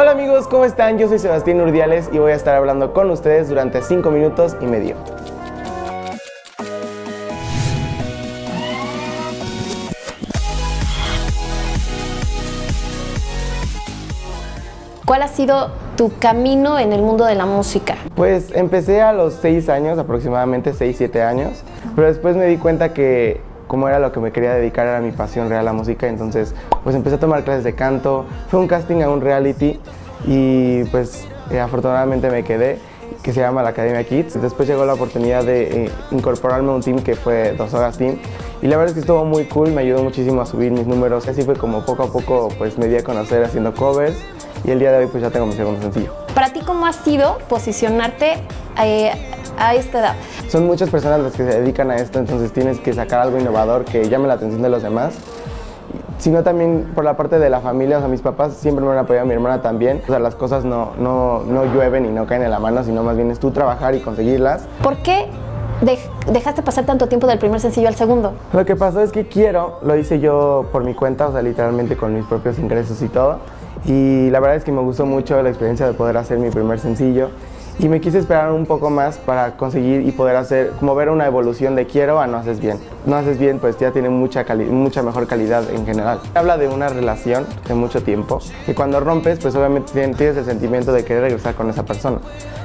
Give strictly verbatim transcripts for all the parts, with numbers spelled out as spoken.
Hola amigos, ¿cómo están? Yo soy Sebastián Urdiales y voy a estar hablando con ustedes durante cinco minutos y medio. ¿Cuál ha sido tu camino en el mundo de la música? Pues empecé a los seis años, aproximadamente seis, siete años, pero después me di cuenta que como era lo que me quería dedicar, era mi pasión real, la música, entonces pues empecé a tomar clases de canto, fue un casting a un reality y pues eh, afortunadamente me quedé, que se llama la Academia Kids. Después llegó la oportunidad de eh, incorporarme a un team que fue Dosogas Team. Y la verdad es que estuvo muy cool, me ayudó muchísimo a subir mis números. Así fue como poco a poco pues me di a conocer haciendo covers y el día de hoy pues ya tengo mi segundo sencillo. ¿Para ti cómo ha sido posicionarte eh, a esta edad? Son muchas personas las que se dedican a esto, entonces tienes que sacar algo innovador que llame la atención de los demás. Sino también por la parte de la familia, o sea, mis papás siempre me han apoyado, mi hermana también. O sea, las cosas no, no, no llueven y no caen en la mano, sino más bien es tú trabajar y conseguirlas. ¿Por qué dejaste pasar tanto tiempo del primer sencillo al segundo? Lo que pasó es que Quiero lo hice yo por mi cuenta, o sea, literalmente con mis propios ingresos y todo. Y la verdad es que me gustó mucho la experiencia de poder hacer mi primer sencillo. Y me quise esperar un poco más para conseguir y poder hacer, como ver una evolución de Quiero a No Haces Bien. No Haces Bien pues ya tiene mucha, cali mucha mejor calidad en general. Habla de una relación de mucho tiempo, que cuando rompes pues obviamente tienes el sentimiento de querer regresar con esa persona.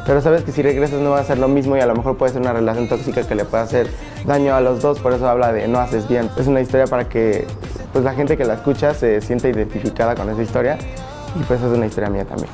Pero sabes que si regresas no va a ser lo mismo y a lo mejor puede ser una relación tóxica que le puede hacer daño a los dos, por eso habla de No Haces Bien. Es una historia para que pues la gente que la escucha se sienta identificada con esa historia y pues es una historia mía también.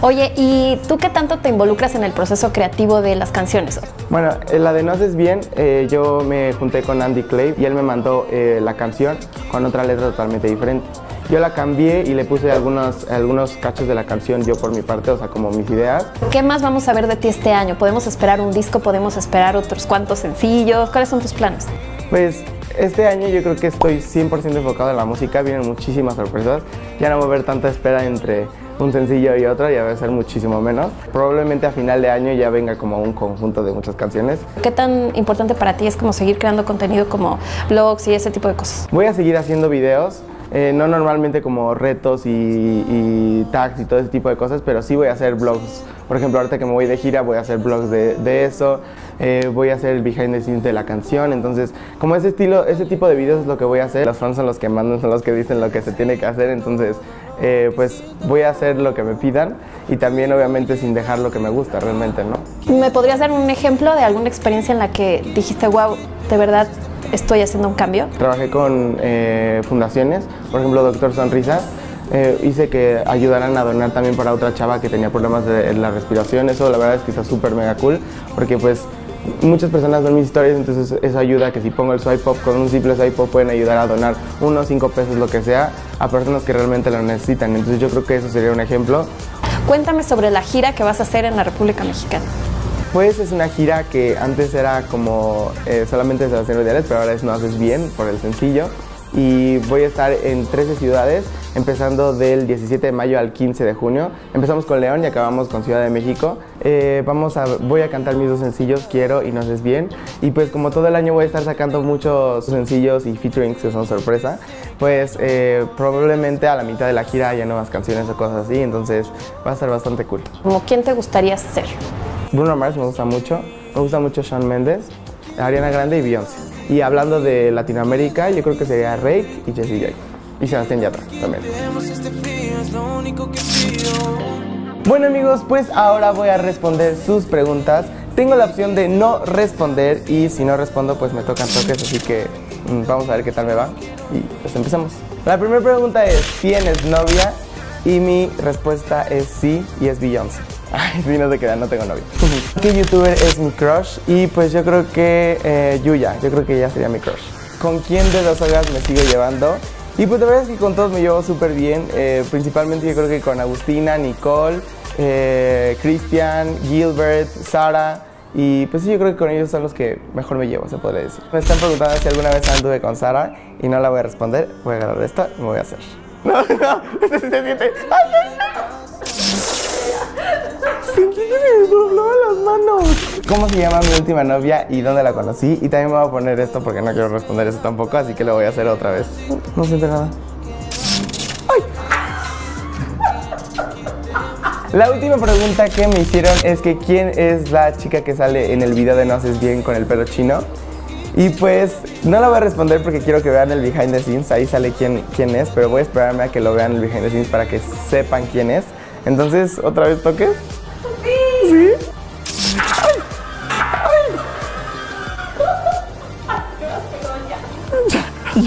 Oye, ¿y tú qué tanto te involucras en el proceso creativo de las canciones? Bueno, la de No Haces Bien, eh, yo me junté con Andy Clay y él me mandó eh, la canción con otra letra totalmente diferente. Yo la cambié y le puse algunos, algunos cachos de la canción yo por mi parte, o sea, como mis ideas. ¿Qué más vamos a ver de ti este año? ¿Podemos esperar un disco? ¿Podemos esperar otros cuantos sencillos? ¿Cuáles son tus planes? Pues este año yo creo que estoy cien por ciento enfocado en la música, vienen muchísimas sorpresas, ya no va a haber tanta espera entre un sencillo y otro, ya va a ser muchísimo menos. Probablemente a final de año ya venga como un conjunto de muchas canciones. ¿Qué tan importante para ti es como seguir creando contenido como blogs y ese tipo de cosas? Voy a seguir haciendo videos, eh, no normalmente como retos y, y tags y todo ese tipo de cosas, pero sí voy a hacer blogs. Por ejemplo, ahorita que me voy de gira voy a hacer blogs de, de eso, eh, voy a hacer el behind the scenes de la canción, entonces como ese estilo, ese tipo de videos es lo que voy a hacer. Los fans son los que mandan, son los que dicen lo que se tiene que hacer, entonces eh, pues voy a hacer lo que me pidan y también obviamente sin dejar lo que me gusta realmente, ¿no? ¿Me podrías dar un ejemplo de alguna experiencia en la que dijiste, wow, de verdad estoy haciendo un cambio? Trabajé con eh, fundaciones, por ejemplo, Doctor Sonrisa. Eh, hice que ayudaran a donar también para otra chava que tenía problemas de, de la respiración. Eso la verdad es que está súper mega cool porque pues muchas personas ven mis historias, entonces eso ayuda, que si pongo el swipe up, con un simple swipe up pueden ayudar a donar unos cinco pesos, lo que sea, a personas que realmente lo necesitan. Entonces yo creo que eso sería un ejemplo. Cuéntame sobre la gira que vas a hacer en la República Mexicana. Pues es una gira que antes era como eh, solamente Sebastián Urdiales, pero ahora es No Haces Bien por el sencillo. Y voy a estar en trece ciudades, empezando del diecisiete de mayo al quince de junio. Empezamos con León y acabamos con Ciudad de México. Eh, vamos a, voy a cantar mis dos sencillos, Quiero y No Haces Bien. Y pues como todo el año voy a estar sacando muchos sencillos y featurings que son sorpresa, pues eh, probablemente a la mitad de la gira haya nuevas canciones o cosas así, entonces va a estar bastante cool. ¿Cómo quién te gustaría ser? Bruno Mars me gusta mucho, me gusta mucho Shawn Mendes, Ariana Grande y Beyoncé. Y hablando de Latinoamérica, yo creo que sería Reik y Jessie J. Y Sebastián Yatra también. Bueno amigos, pues ahora voy a responder sus preguntas. Tengo la opción de no responder y si no respondo pues me tocan toques, así que mmm, vamos a ver qué tal me va. Y pues empezamos. La primera pregunta es, ¿tienes novia? Y mi respuesta es sí, y es Beyoncé. Ay, si no se queda, no tengo novio. ¿Qué youtuber es mi crush? Y pues yo creo que eh, Yuya, yo creo que ella sería mi crush. ¿Con quién de las sagas me sigo llevando? Y pues la verdad es que con todos me llevo súper bien, eh, principalmente yo creo que con Agustina, Nicole, eh, Cristian, Gilbert, Sara. Y pues sí, yo creo que con ellos son los que mejor me llevo, se podría decir. Me están preguntando si alguna vez anduve con Sara y no la voy a responder. Voy a agarrar esta y me voy a hacer. No, no, se siente. ¡Ay, no! Sentí que se me doblaban las manos. ¿Cómo se llama mi última novia y dónde la conocí? Y también me voy a poner esto porque no quiero responder eso tampoco, así que lo voy a hacer otra vez. No siento nada. ¡Ay! La última pregunta que me hicieron es que quién es la chica que sale en el video de No Haces Bien con el pelo chino. Y pues no la voy a responder porque quiero que vean el behind the scenes. Ahí sale quién, quién es, pero voy a esperarme a que lo vean el behind the scenes para que sepan quién es. Entonces, ¿otra vez toques? Sí. ¿Sí? ¡Ay! ¡Ay!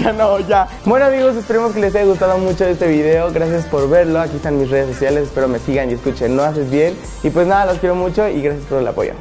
Ya no, ya. Bueno amigos, esperemos que les haya gustado mucho este video. Gracias por verlo. Aquí están mis redes sociales. Espero me sigan y escuchen No Haces Bien. Y pues nada, los quiero mucho y gracias por el apoyo.